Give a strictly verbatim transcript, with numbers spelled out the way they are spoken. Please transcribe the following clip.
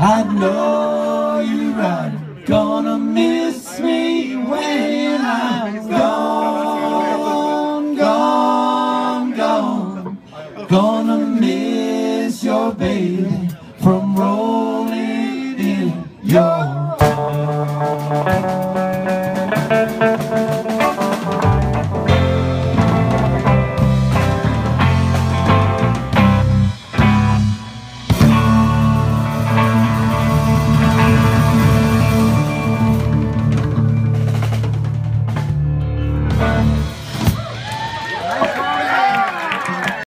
I know you're right, gonna miss me when I'm gone, gone, gone. Gonna miss your baby from rolling in your arms.